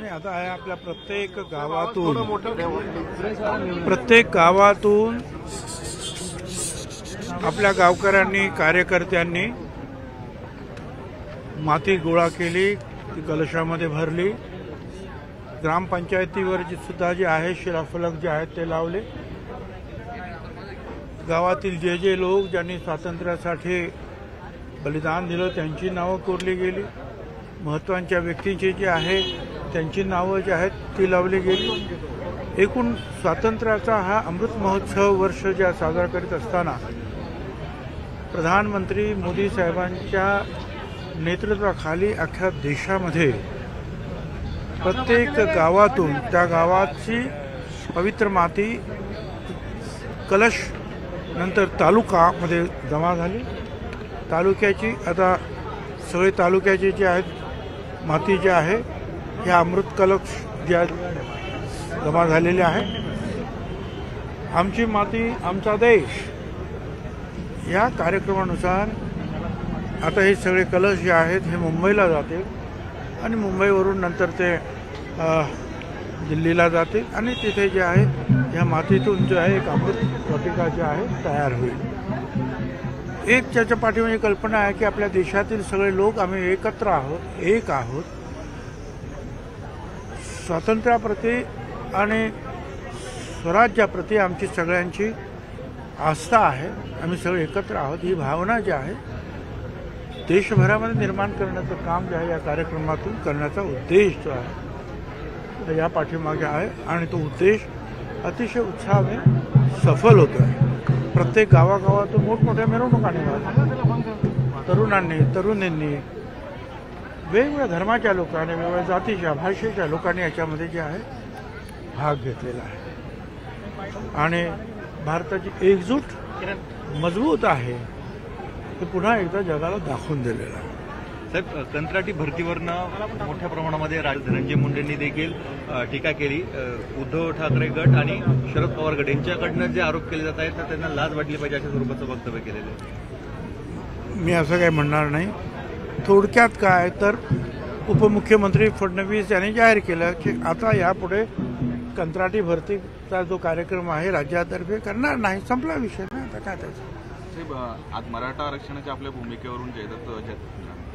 नाही, आता आहे आपल्या प्रत्येक गावातून आपल्या गावकऱ्यांनी कार्यकर्त्यांनी माती गोळा केली, ती कलशामध्ये भरली, ग्रामपंचायतीवर सुद्धा जे आहे शिलाफलक जे आहेत ते लावले। गावातील जे जे लोक ज्यांनी स्वातंत्र्यासाठी बलिदान दिलं त्यांची नावं कोरली गेली, महत्त्वाच्या व्यक्तींची जी आहे त्यांची नावं जी आहेत ती लावली गेली। एकूण स्वातंत्र्याचा हा अमृत महोत्सव वर्ष ज्या साजरा करीत असताना प्रधानमंत्री मोदी साहेबांच्या नेतृत्वाखाली अख्ख्या देशामध्ये प्रत्येक गावातून त्या गावाची पवित्र माती कलश नंतर तालुकामध्ये जमा झाली। तालुक्याची आता सगळे तालुक्याचे जे आहेत माती जे आहे हे अमृत कलश ज्या जमा झालेले आहे। आमची माती आमचा देश या कार्यक्रमानुसार आता हे सगळे कलश जे आहेत हे मुंबईला जाते आणि मुंबईवरून नंतर ते दिल्लीला जाते आणि तिथे जे आहे ह्या मातीतून जे आहे एक अमृत प्रतिका जे आहे तयार होईल। एक त्याच्या पाठीमागे कल्पना आहे की आपल्या देशातील सगळे लोक आम्ही एकत्र आहोत, एक आहोत, स्वातंत्र्याप्रती आणि स्वराज्याप्रती आमची सगळ्यांची आस्था आहे, आम्ही सगळे एकत्र आहोत ही भावना जी आहे देशभरामध्ये निर्माण करण्याचं काम जे आहे या कार्यक्रमातून करण्याचा उद्देश जो आहे या पाठीमागे आहे आणि तो उद्देश अतिशय उत्साहाने सफल होतो आहे। प्रत्येक गावागावातून मोठमोठ्या मिरवणुका निघाल्या, तरुणींनी वेगवेगळ्या धर्माच्या लोकांनी वेगवेगळ्या जातीच्या भाषेच्या लोकांनी याच्यामध्ये जे आहे भाग घेतलेला आहे आणि भारताची एकजूट मजबूत आहे ते पुन्हा एकदा जगाला दाखवून दिलेलं आहे। साहेब, कंत्राटी भरतीवरनं मोठ्या प्रमाणामध्ये धनंजय मुंडेंनी देखील टीका केली। उद्धव ठाकरे गट आणि शरद पवार गट यांच्याकडनं जे आरोप केले जात आहेत तर त्यांना लाज वाटली पाहिजे अशा स्वरूपाचं वक्तव्य केलेलं आहे। मी असं काही म्हणणार नाही। थोडक्यात काय तर उपमुख्यमंत्री फडणवीस यांनी जाहीर केलं की आता यापुढे कंत्राटी भरतीचा जो कार्यक्रम आहे राज्यातर्फे करणार नाही, संपला विषय ना, आता काय त्याचा। आज मराठा आरक्षणाच्या आपल्या भूमिकेवरून जयदत्त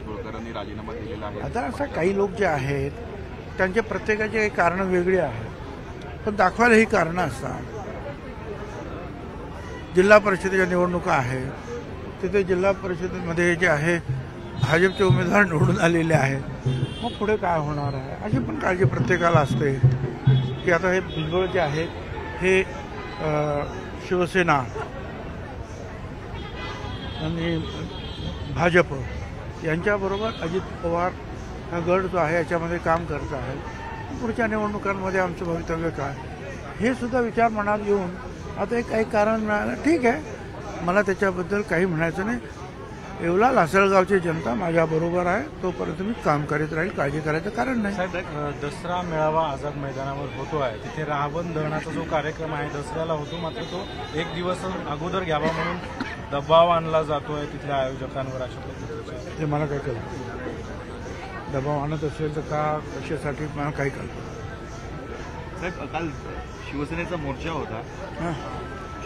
होळकरांनी राजीनामा दिलेला आहे। आता असं काही लोक जे आहेत त्यांच्या प्रत्येकाची काही कारणं वेगळी आहेत पण दाखवायला ही कारणं असतात। जिल्हा परिषदेच्या निवडणुका आहेत, तिथे जिल्हा परिषदेमध्ये जे आहे भाजपचे उमेदवार निवडून आलेले आहेत, मग पुढे काय होणार आहे अशी पण काळजी प्रत्येकाला असते की आता हे भुजबळ जे आहेत हे शिवसेना आणि भाजप यांच्याबरोबर अजित पवार हा गट जो आहे याच्यामध्ये काम करत आहे, पुढच्या निवडणुकांमध्ये आमचं भवितव्य काय हे सुद्धा विचार मनात घेऊन आता एक काही कारण मिळालं ठीक आहे, मला त्याच्याबद्दल काही म्हणायचं नाही। येवला लासलगावची जनता माझ्याबरोबर आहे, तोपर्यंत मी काम करीत राहील, काळजी करायचं कारण नाही। दसरा मेळावा आझाद मैदानावर होतो आहे, तिथे राहाबंद धरणाचा जो कार्यक्रम आहे दसऱ्याला होतो, मात्र तो एक दिवस अगोदर घ्यावा म्हणून दबाव आणला जातोय तिथल्या आयोजकांवर अशा पद्धतीचं ते मला काही कळतं। दबाव आणत असेल तर का कशासाठी मला काही कळतं। साहेब, काल शिवसेनेचा मोर्चा होता,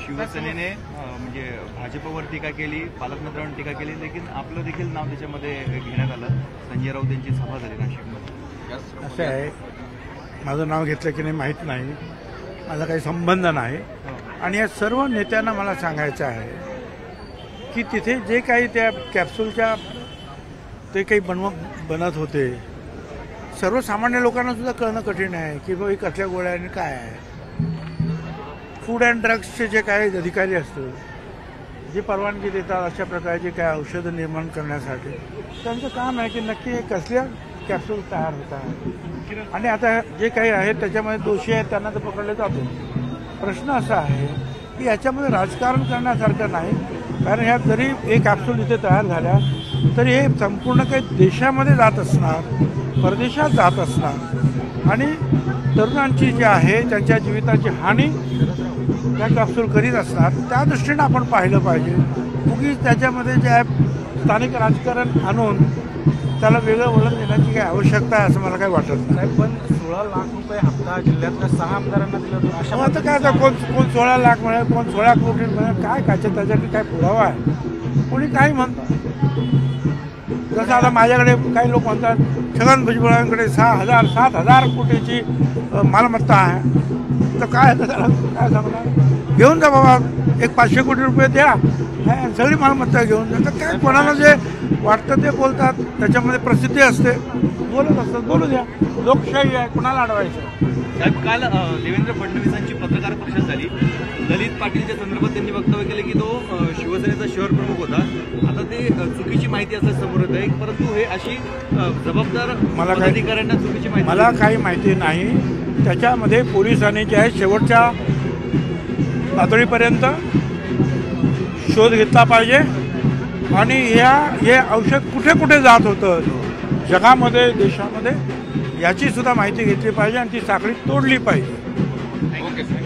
शिवसेनेने म्हणजे भाजपवर टीका केली, पालकमंत्र्यांवर टीका केली, लेकिन आपलं देखील नाव त्याच्यामध्ये घेण्यात आलं। संजय राऊत यांची सभा झाली नाशिकमध्ये। असं आहे, माझं नाव घेतलं की नाही माहीत नाही, माझा काही संबंध नाही आणि या सर्व नेत्यांना मला सांगायचं आहे की तिथे जे काही त्या कॅप्सूलच्या ते काही बनत होते सर्वसामान्य लोकांना सुद्धा कळणं कठीण आहे की बाबा कसल्या गोळ्याने काय आहे। फूड अँड ड्रग्सचे जे काही अधिकारी असतात जे परवानगी देतात अशा प्रकारचे काय औषधं निर्माण करण्यासाठी त्यांचं काम आहे की नक्की हे कसल्या कॅप्सूल तयार होतात आणि आता जे काही आहेत त्याच्यामध्ये दोषी आहेत त्यांना तर पकडलं जातं। प्रश्न असा आहे की याच्यामध्ये राजकारण करण्यासारखं नाही, कारण ह्या जरी एक कॅप्सूल इथे तयार झाल्या तरी हे संपूर्ण काही देशामध्ये जात असणार, परदेशात जात असणार आणि तरुणांची जी आहे त्यांच्या जीविताची हानी त्या कॅप्सूल करीत असणार। त्या दृष्टीनं आपण पाहिलं पाहिजे, उगीच त्याच्यामध्ये जे आहे स्थानिक राजकारण आणून त्याला वेगळं वळण देण्याची काही आवश्यकता आहे असं मला काही वाटत नाही. पण 16 लाख रुपये हप्ता जिल्ह्यातल्या 6 आमदारांना दिला तो अशा आता काय आता कोण 16 लाख मिळेल, कोण 16 कोटी मिळेल, काय काचे त्याच्यासाठी काय पुरावा आहे? कोणी काही म्हणतात. जसं आता माझ्याकडे काही लोक म्हणतात छगन भुजबळांकडे 7,000 कोटीची मालमत्ता आहे, तर काय त्याला काय सांगणार? घेऊन जा बाबा, एक 500 कोटी रुपये द्या, सगळी मालमत्ता घेऊन जा. तर काय कोणाला जे वाटतं ते बोलतात, त्याच्यामध्ये प्रसिद्धी असते, बोलत असतात. बोलू द्या, लोकशाही आहे, कुणाला अडवायचं? साहेब, काल देवेंद्र फडणवीसांची पत्रकार परिषद झाली. ललित पाटीलच्या संदर्भात त्यांनी वक्तव्य केलं की तो शिवसेनेचा शहर प्रमुख होता. आता ते चुकीची माहिती असं समोर येत आहे, परंतु हे अशी जबाबदार पदाधिकाऱ्यांना चुकीची माहिती. मला काही माहिती नाही त्याच्यामध्ये. पोलिसांनी जे आहे शेवटच्या पातळीपर्यंत शोध घेतला पाहिजे आणि हे औषध कुठे कुठे जात होतं जगामध्ये, देशामध्ये, याची सुद्धा माहिती घेतली पाहिजे आणि ती साखळी तोडली पाहिजे. Okay sir.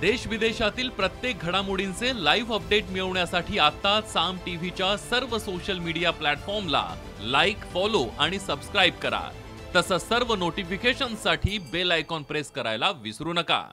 देश विदेशातील प्रत्येक घडामोडींचे लाईव्ह अपडेट मिळवण्यासाठी आता साम टीव्हीच्या सर्व सोशल मीडिया प्लॅटफॉर्मला लाईक, फॉलो आणि सबस्क्राईब करा. तसंच सर्व नोटिफिकेशनसाठी बेल आयकॉन प्रेस करायला विसरू नका.